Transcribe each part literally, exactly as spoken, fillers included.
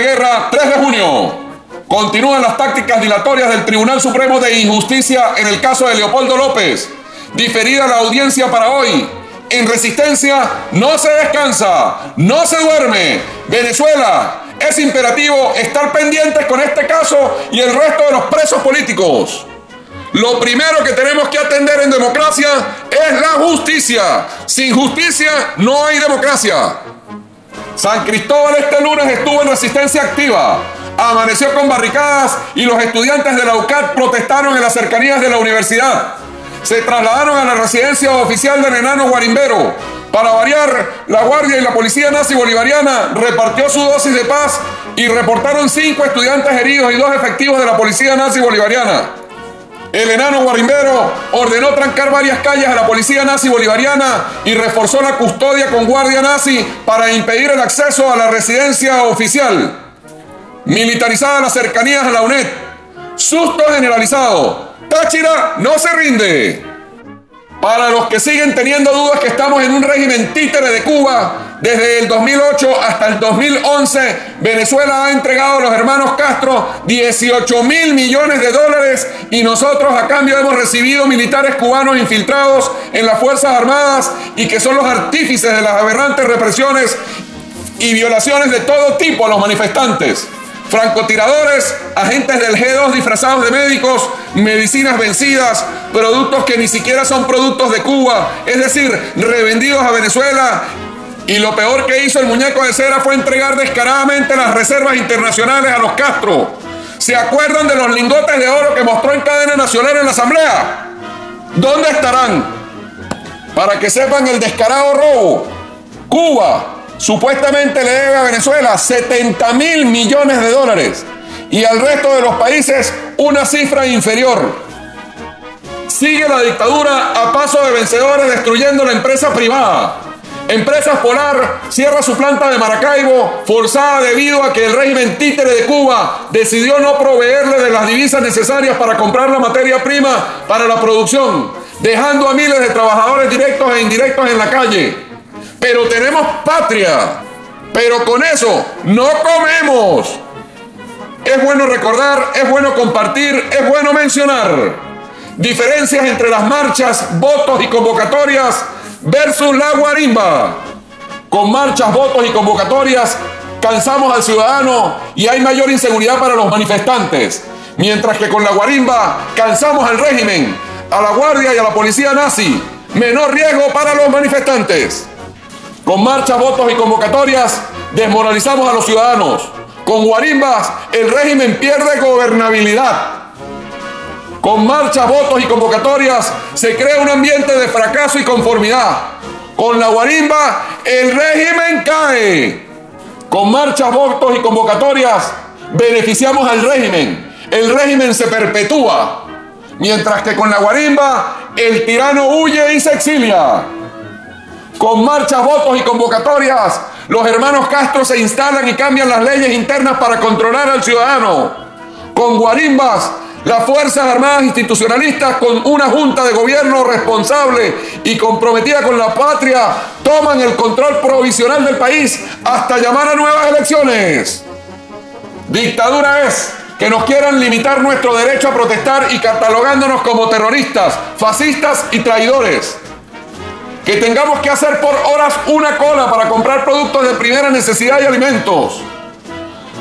de Guerra, tres de junio. Continúan las tácticas dilatorias del Tribunal Supremo de Injusticia en el caso de Leopoldo López. Diferida la audiencia para hoy. En Resistencia no se descansa, no se duerme. Venezuela, es imperativo estar pendientes con este caso y el resto de los presos políticos. Lo primero que tenemos que atender en democracia es la justicia. Sin justicia no hay democracia. San Cristóbal este lunes estuvo en resistencia activa. Amaneció con barricadas y los estudiantes de la U C A T protestaron en las cercanías de la universidad. Se trasladaron a la residencia oficial del enano Guarimbero. Para variar, la Guardia y la Policía Nazi Bolivariana repartió su dosis de paz y reportaron cinco estudiantes heridos y dos efectivos de la Policía Nazi Bolivariana. El enano Guarimbero ordenó trancar varias calles a la Policía Nazi Bolivariana y reforzó la custodia con Guardia Nazi para impedir el acceso a la residencia oficial. Militarizadas las cercanías a la U N E D. Susto generalizado. Tachira no se rinde. Para los que siguen teniendo dudas que estamos en un régimen títere de Cuba, desde el dos mil ocho hasta el dos mil once, Venezuela ha entregado a los hermanos Castro dieciocho mil millones de dólares y nosotros a cambio hemos recibido militares cubanos infiltrados en las Fuerzas Armadas y que son los artífices de las aberrantes represiones y violaciones de todo tipo a los manifestantes. Francotiradores, agentes del G dos disfrazados de médicos, medicinas vencidas, productos que ni siquiera son productos de Cuba, es decir, revendidos a Venezuela. Y lo peor que hizo el muñeco de cera fue entregar descaradamente las reservas internacionales a los Castro. ¿Se acuerdan de los lingotes de oro que mostró en cadena nacional en la Asamblea? ¿Dónde estarán? Para que sepan el descarado robo. Cuba supuestamente le debe a Venezuela setenta mil millones de dólares y al resto de los países una cifra inferior. Sigue la dictadura a paso de vencedores destruyendo la empresa privada. Empresas Polar cierra su planta de Maracaibo forzada debido a que el régimen títere de Cuba decidió no proveerle de las divisas necesarias para comprar la materia prima para la producción, dejando a miles de trabajadores directos e indirectos en la calle. Pero tenemos patria, pero con eso no comemos. Es bueno recordar, es bueno compartir, es bueno mencionar. Diferencias entre las marchas, votos y convocatorias versus la guarimba. Con marchas, votos y convocatorias cansamos al ciudadano y hay mayor inseguridad para los manifestantes. Mientras que con la guarimba cansamos al régimen, a la Guardia y a la Policía Nazi. Menor riesgo para los manifestantes. Con marchas, votos y convocatorias desmoralizamos a los ciudadanos. Con guarimbas el régimen pierde gobernabilidad. Con marchas, votos y convocatorias se crea un ambiente de fracaso y conformidad. Con la guarimba el régimen cae. Con marchas, votos y convocatorias beneficiamos al régimen. El régimen se perpetúa. Mientras que con la guarimba el tirano huye y se exilia. Con marchas, votos y convocatorias, los hermanos Castro se instalan y cambian las leyes internas para controlar al ciudadano. Con guarimbas, las Fuerzas Armadas Institucionalistas, con una junta de gobierno responsable y comprometida con la patria, toman el control provisional del país hasta llamar a nuevas elecciones. Dictadura es que nos quieran limitar nuestro derecho a protestar y catalogándonos como terroristas, fascistas y traidores. Que tengamos que hacer por horas una cola para comprar productos de primera necesidad y alimentos.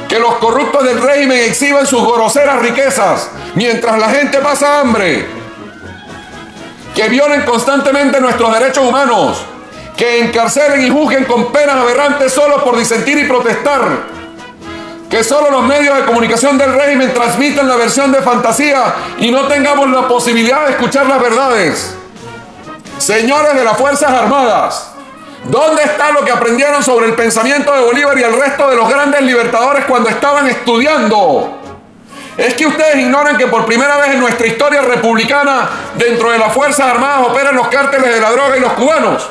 Que los corruptos del régimen exhiban sus groseras riquezas mientras la gente pasa hambre. Que violen constantemente nuestros derechos humanos. Que encarcelen y juzguen con penas aberrantes solo por disentir y protestar. Que solo los medios de comunicación del régimen transmitan la versión de fantasía y no tengamos la posibilidad de escuchar las verdades. Señores de las Fuerzas Armadas, ¿dónde está lo que aprendieron sobre el pensamiento de Bolívar y el resto de los grandes libertadores cuando estaban estudiando? Es que ustedes ignoran que por primera vez en nuestra historia republicana, dentro de las Fuerzas Armadas operan los cárteles de la droga y los cubanos.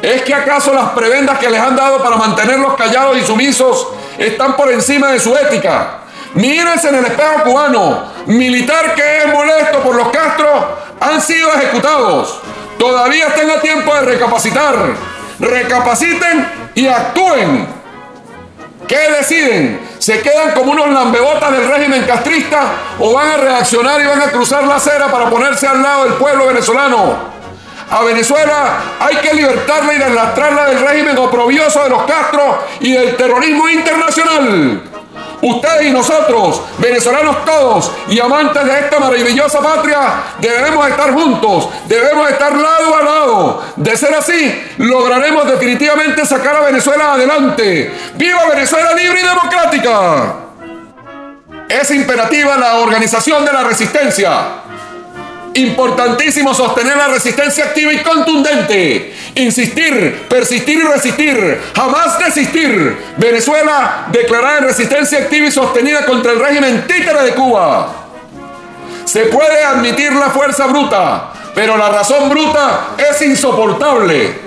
¿Es que acaso las prebendas que les han dado para mantenerlos callados y sumisos están por encima de su ética? Mírense en el espejo cubano, militar que es molesto por los Castro, han sido ejecutados. Todavía están a tiempo de recapacitar. Recapaciten y actúen. ¿Qué deciden? ¿Se quedan como unos lambebotas del régimen castrista o van a reaccionar y van a cruzar la acera para ponerse al lado del pueblo venezolano? A Venezuela hay que libertarla y deslastrarla del régimen oprobioso de los Castro y del terrorismo internacional. Ustedes y nosotros, venezolanos todos y amantes de esta maravillosa patria, debemos estar juntos, debemos estar lado a lado. De ser así, lograremos definitivamente sacar a Venezuela adelante. ¡Viva Venezuela libre y democrática! Es imperativa la organización de la resistencia. Importantísimo sostener la resistencia activa y contundente. Insistir, persistir y resistir. Jamás desistir. Venezuela declarada en resistencia activa y sostenida contra el régimen títere de Cuba. Se puede admitir la fuerza bruta, pero la razón bruta es insoportable.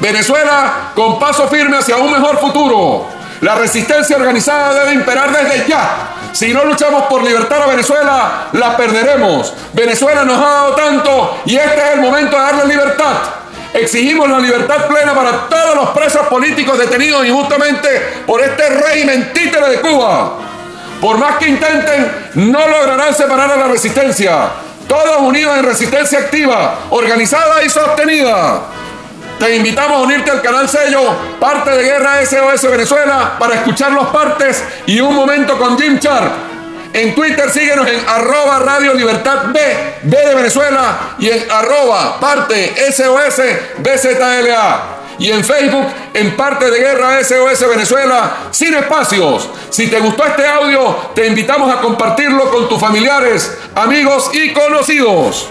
Venezuela con paso firme hacia un mejor futuro. La resistencia organizada debe imperar desde ya. Si no luchamos por libertar a Venezuela, la perderemos. Venezuela nos ha dado tanto y este es el momento de darle libertad. Exigimos la libertad plena para todos los presos políticos detenidos injustamente por este régimen títere de Cuba. Por más que intenten, no lograrán separar a la resistencia. Todos unidos en resistencia activa, organizada y sostenida. Te invitamos a unirte al canal sello Parte de Guerra S O S Venezuela para escuchar los partes y un momento con Gene Sharp. En Twitter síguenos en arroba Radio Libertad B, B de Venezuela y en arroba Parte S O S B Z L A. Y en Facebook en Parte de Guerra S O S Venezuela sin espacios. Si te gustó este audio, te invitamos a compartirlo con tus familiares, amigos y conocidos.